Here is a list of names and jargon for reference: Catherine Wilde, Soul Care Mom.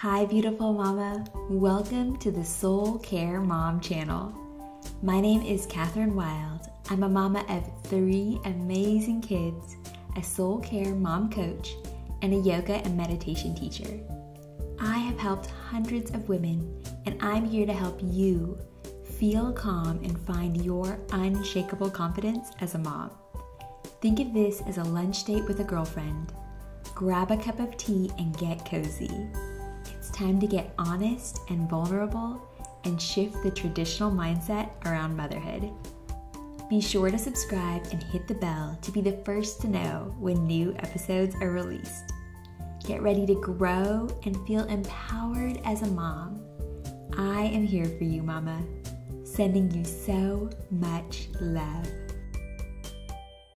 Hi beautiful mama, welcome to the Soul Care Mom channel. My name is Catherine Wilde. I'm a mama of three amazing kids, a soul care mom coach, and a yoga and meditation teacher. I have helped hundreds of women and I'm here to help you feel calm and find your unshakable confidence as a mom. Think of this as a lunch date with a girlfriend. Grab a cup of tea and get cozy. It's time to get honest and vulnerable and shift the traditional mindset around motherhood. Be sure to subscribe and hit the bell to be the first to know when new episodes are released. Get ready to grow and feel empowered as a mom. I am here for you, mama. Sending you so much love.